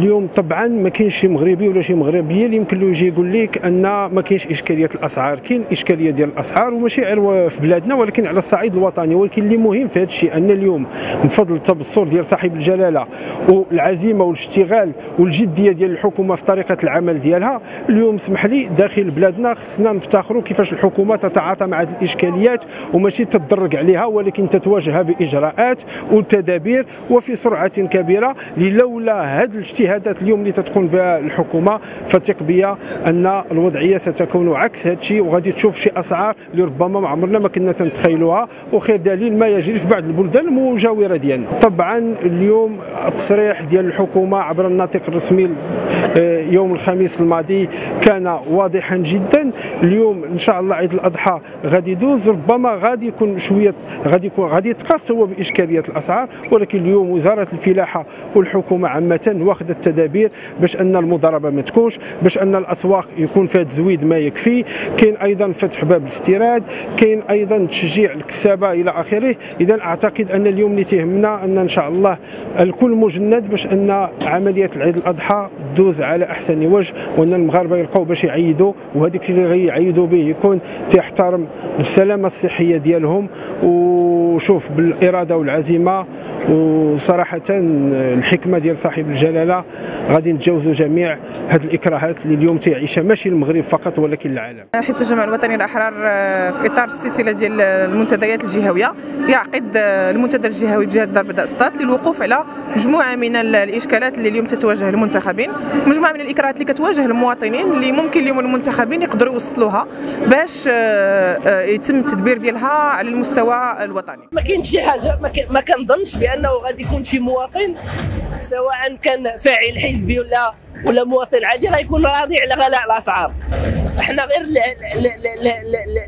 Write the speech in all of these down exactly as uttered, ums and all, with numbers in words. اليوم طبعا ما كاينش شي مغربي ولا شي مغربيه اللي يمكن له يجي يقول لك ان ما كاينش اشكاليه الاسعار. كاين اشكاليه ديال الاسعار وماشي غير في بلادنا ولكن على الصعيد الوطني، ولكن اللي مهم في هذا الشيء ان اليوم بفضل التبصر ديال صاحب الجلاله والعزيمه والاشتغال والجديه ديال الحكومه في طريقه العمل ديالها، اليوم اسمح لي داخل بلادنا خصنا نفتخروا كيفاش الحكومه تتعاطى مع هذه الاشكاليات وماشي تتدرج عليها ولكن تتواجهها باجراءات وتدابير وفي سرعه كبيره، لولا هذه الاجتهادات اليوم اللي تتقوم بها الحكومه فثق بيا ان الوضعيه ستكون عكس هذا الشيء وغادي تشوف شي اسعار اللي ربما ما عمرنا ما كنا تنتخيلوها، وخير دليل ما يجري في بعض البلدان المجاوره ديالنا. طبعا اليوم التصريح ديال الحكومه عبر الناطق الرسمي يوم الخميس الماضي كان واضحا جدا. اليوم ان شاء الله عيد الاضحى غادي يدوز، ربما غادي يكون شويه غادي يكون غادي يتقاس هو باشكاليه الاسعار، ولكن اليوم وزاره الفلاحه والحكومه عامه واخذ التدابير باش ان المضاربه ما تكونش، باش ان الاسواق يكون فيها تزويد ما يكفي، كاين ايضا فتح باب الاستيراد، كاين ايضا تشجيع الكسابه الى اخره. اذا اعتقد ان اليوم اللي تيهمنا ان ان شاء الله الكل مجند باش ان عمليه العيد الاضحى تدوز على احسن وجه وان المغاربه يلقاو باش يعيدوا، وهذيك اللي غيعيدوا به يكون تيحترم السلامه الصحيه ديالهم. وشوف بالاراده والعزيمه وصراحه الحكمه ديال صاحب الجلاله غادي نتجاوزوا جميع هذه الاكراهات اللي اليوم تيعيشها ماشي المغرب فقط ولكن العالم. حزب التجمع الوطني للأحرار في اطار السلسله ديال المنتديات الجهويه يعقد المنتدى الجهوي بجهه دار بدأ سطات للوقوف على مجموعه من الاشكالات اللي اليوم تتواجه المنتخبين، مجموعه من الاكراهات اللي كتواجه المواطنين اللي ممكن اليوم المنتخبين يقدروا يوصلوها باش يتم التدبير ديالها على المستوى الوطني. ما كاينش شي حاجه ما كنظنش بانه غادي يكون شي مواطن سواء كان فاعل حزبي ولا ولا مواطن عادي غيكون راضي على غلاء الاسعار. احنا غير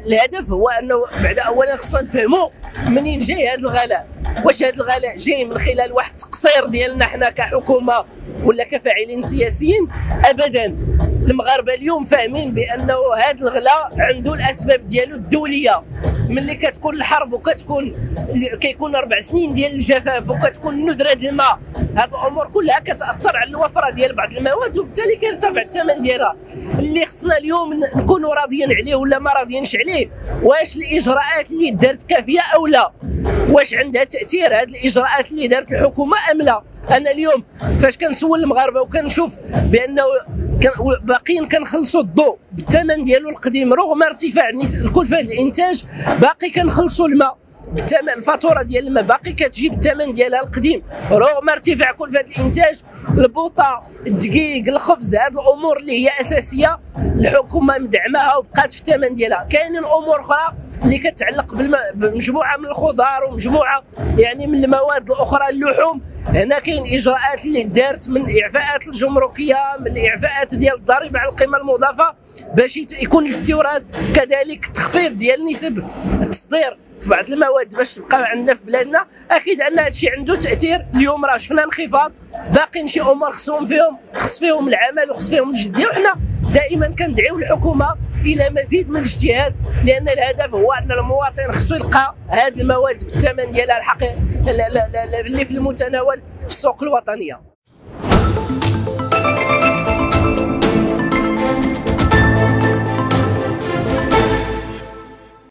الهدف هو انه بعد اولا خصنا نفهموا منين جاي هذا الغلاء، واش هذا الغلاء جاي من خلال واحد التقصير ديالنا احنا كحكومه ولا كفاعلين سياسيين؟ ابدا. المغاربه اليوم فاهمين بانه هذا الغلاء عنده الاسباب ديالو الدوليه، ملي كتكون الحرب وكتكون كيكون اربع سنين ديال الجفاف وكتكون ندره ديال الماء، هاد الامور كلها كتاثر على الوفره ديال بعض المواد وبالتالي كيرتفع الثمن ديالها. اللي خصنا اليوم نكونوا راضيين عليه ولا ما راضيينش عليه، واش الاجراءات اللي دارت كافيه او لا، واش عندها تاثير هاد الاجراءات اللي دارت الحكومه ام لا. انا اليوم فاش كنسول المغاربه وكنشوف بانه باقيين كنخلصوا الضوء بالثمن ديالو القديم رغم ارتفاع الكلفه ديال الانتاج، باقي كنخلصوا الماء بالثمن، الفاتوره ديال الماء باقي كتجيب الثمن ديالها القديم رغم ارتفاع كلفه الانتاج. البوطه، الدقيق، الخبز، هذه الامور اللي هي اساسيه الحكومه مدعماها وبقات في الثمن ديالها. كاينين امور اخرى اللي كتعلق بمجموعه من الخضار ومجموعه يعني من المواد الاخرى، اللحوم، هنا كاين اجراءات اللي دارت من اعفاءات الجمركيه، من اعفاءات ديال الضريبه على القيمه المضافه باش يكون الاستيراد، كذلك تخفيض ديال نسب التصدير في بعض المواد باش تبقى عندنا في بلادنا. اكيد ان هذا الشيء عنده تاثير. اليوم راه شفنا انخفاض، باقيين شي امور خصهم فيهم خص فيهم العمل وخص فيهم الجديه، وحنا دائما كندعيو الحكومه الى مزيد من الاجتهاد لان الهدف هو ان المواطن خصو يلقى هذه المواد بالثمن ديالها الحقيقي اللي في المتناول في السوق الوطنيه.